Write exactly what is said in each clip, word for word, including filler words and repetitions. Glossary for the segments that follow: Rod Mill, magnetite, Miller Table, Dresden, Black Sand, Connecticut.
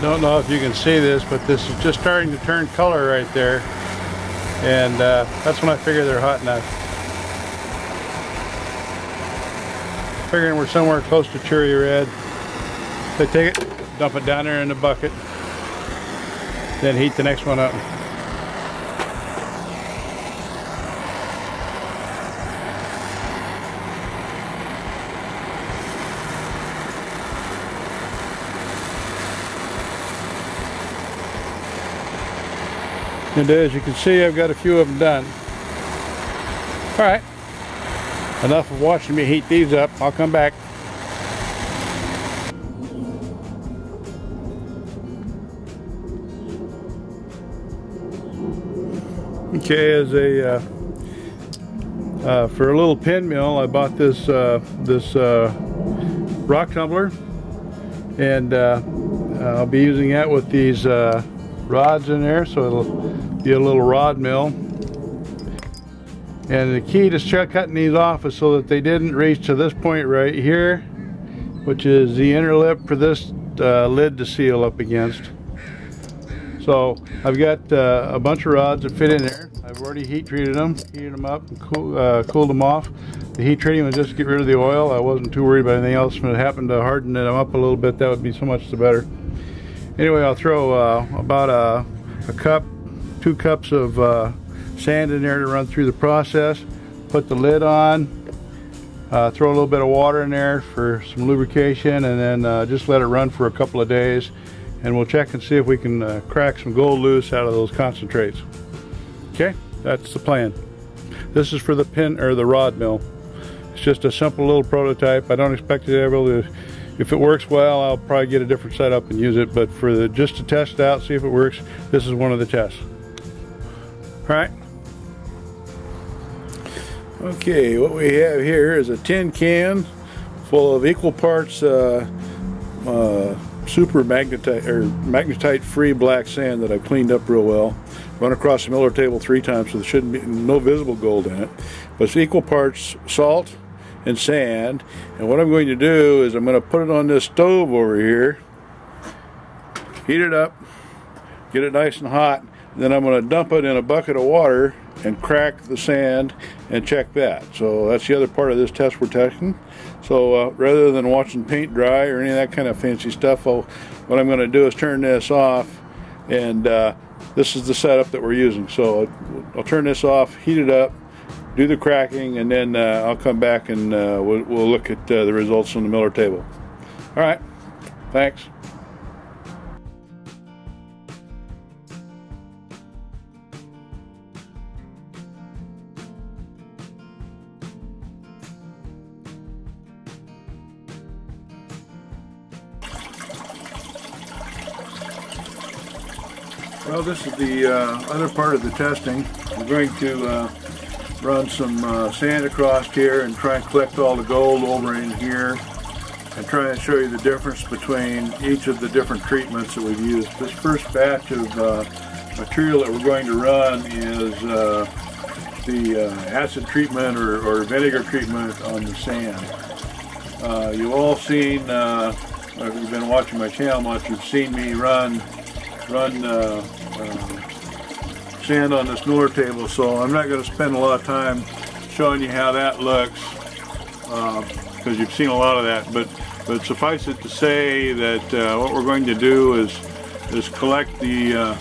don't know if you can see this, but this is just starting to turn color right there. And uh, that's when I figure they're hot enough. Figuring we're somewhere close to cherry red. They take it, dump it down there in the bucket, then heat the next one up. And as you can see, I've got a few of them done. All right, enough of watching me heat these up. I'll come back. Okay, as a uh, uh, for a little pin mill, I bought this uh, this uh, rock tumbler, and uh, I'll be using that with these uh, rods in there, so it'll be a little rod mill. And the key to start cutting these off is so that they didn't reach to this point right here, which is the inner lip for this uh, lid to seal up against. So I've got uh, a bunch of rods that fit in there. I've already heat treated them, heated them up, and cool, uh, cooled them off. The heat treating was just to get rid of the oil. I wasn't too worried about anything else. If it happened to harden them up a little bit, that would be so much the better. Anyway, I'll throw uh, about a, a cup, two cups of uh, sand in there to run through the process. Put the lid on, uh, throw a little bit of water in there for some lubrication, and then uh, just let it run for a couple of days. And we'll check and see if we can uh, crack some gold loose out of those concentrates. Okay, that's the plan. This is for the pin or the rod mill. It's just a simple little prototype. I don't expect it to ever. If it works well, I'll probably get a different setup and use it, but for the just to test it out, see if it works, this is one of the tests. All right. Okay, what we have here is a tin can full of equal parts uh, uh, super magnetite or magnetite free black sand that I've cleaned up real well. Run across the Miller table three times, so there shouldn't be no visible gold in it, but it's equal parts salt and sand. And what I'm going to do is I'm going to put it on this stove over here, heat it up, get it nice and hot, and then I'm going to dump it in a bucket of water and crack the sand and check that. So that's the other part of this test we're testing. So uh, rather than watching paint dry or any of that kind of fancy stuff, I'll, what I'm going to do is turn this off, and uh, this is the setup that we're using. So I'll turn this off, heat it up, do the cracking, and then uh, I'll come back and uh, we'll, we'll look at uh, the results on the Miller table. All right, thanks. Well, this is the uh, other part of the testing. We're going to uh, run some uh, sand across here and try and collect all the gold over in here, and try and show you the difference between each of the different treatments that we've used. This first batch of uh, material that we're going to run is uh, the uh, acid treatment or, or vinegar treatment on the sand. Uh, you've all seen, uh, if you've been watching my channel much, you've seen me run run uh, uh, sand on this Miller table, so I'm not going to spend a lot of time showing you how that looks because uh, you've seen a lot of that, but but suffice it to say that uh, what we're going to do is is collect the uh,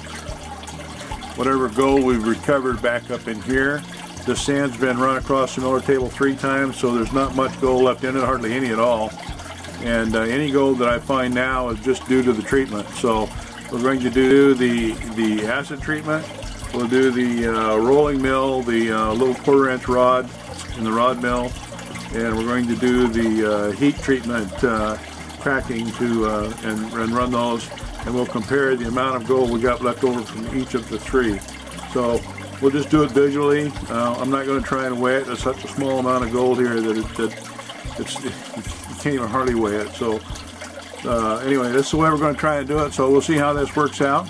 whatever gold we've recovered back up in here. The sand's been run across the Miller table three times, so there's not much gold left in it, hardly any at all, and uh, any gold that I find now is just due to the treatment. So we're going to do the, the acid treatment, we'll do the uh, rolling mill, the uh, little quarter inch rod in the rod mill, and we're going to do the uh, heat treatment uh, cracking to uh, and, and run those, and we'll compare the amount of gold we got left over from each of the three. So we'll just do it visually. Uh, I'm not going to try and weigh it. There's such a small amount of gold here that, it, that it's, it, you can't even hardly weigh it. So. Uh, anyway, this is the way we're going to try and do it, so we'll see how this works out.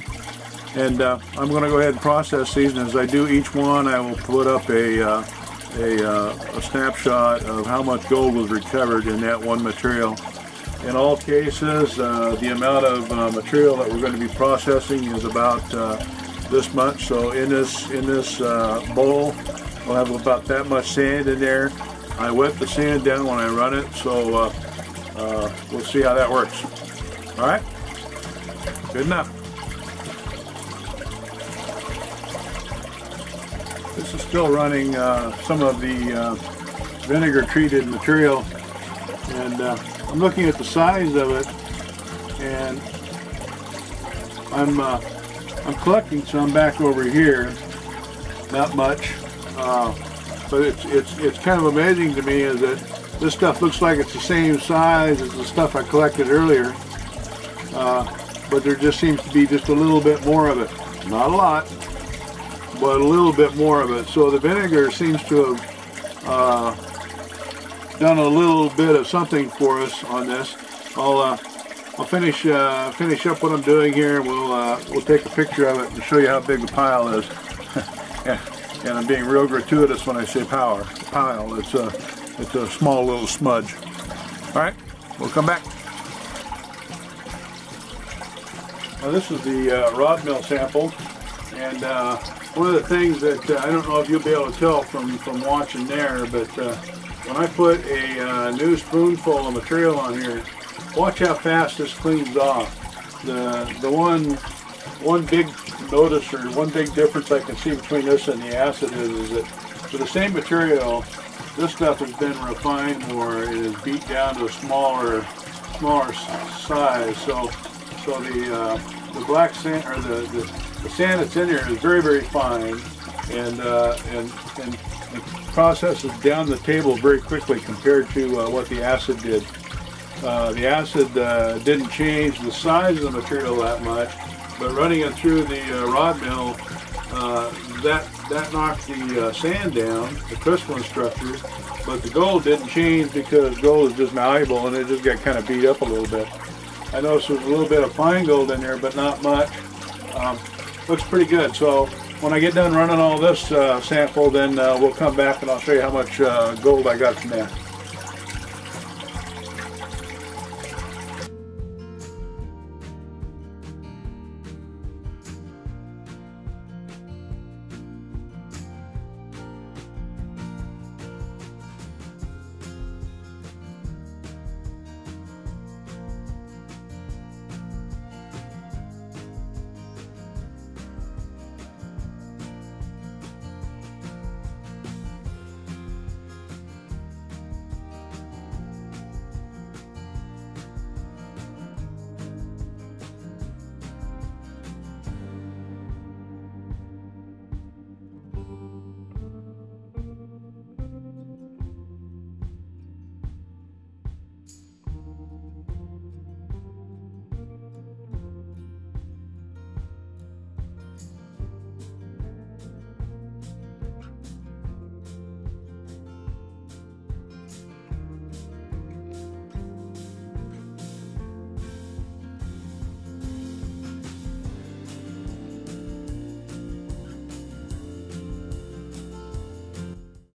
And uh, I'm going to go ahead and process these, and as I do each one, I will put up a, uh, a, uh, a snapshot of how much gold was recovered in that one material. In all cases, uh, the amount of uh, material that we're going to be processing is about uh, this much. So in this in this uh, bowl, we'll have about that much sand in there. I wet the sand down when I run it, so uh, uh, we'll see how that works. All right, good enough. This is still running uh, some of the uh, vinegar-treated material, and uh, I'm looking at the size of it, and I'm uh, I'm collecting some back over here. Not much, uh, but it's it's it's kind of amazing to me is that this stuff looks like it's the same size as the stuff I collected earlier, uh, but there just seems to be just a little bit more of it. Not a lot, but a little bit more of it. So the vinegar seems to have uh, done a little bit of something for us on this. I'll uh, I'll finish uh, finish up what I'm doing here. We'll uh, we'll take a picture of it and show you how big the pile is. And I'm being real gratuitous when I say power pile. It's a it's a small little smudge. All right, we'll come back. Now this is the uh, Rod Mill sample, and uh, one of the things that uh, I don't know if you'll be able to tell from from watching there, but. Uh, When I put a uh, new spoonful of material on here, watch how fast this cleans off. The the one one big notice or one big difference I can see between this and the acid is, is that for the same material, this stuff has been refined or it is beat down to a smaller smaller size. So so the uh, the black sand or the, the the sand that's in here is very very fine and uh, and and. It processes down the table very quickly compared to uh, what the acid did. Uh, the acid uh, didn't change the size of the material that much, but running it through the uh, Rod Mill, uh, that that knocked the uh, sand down, the crystalline structure, but the gold didn't change because gold is just malleable and it just got kind of beat up a little bit. I noticed there's a little bit of fine gold in there, but not much. Um, looks pretty good. So. When I get done running all this uh, sample, then uh, we'll come back and I'll show you how much uh, gold I got from that.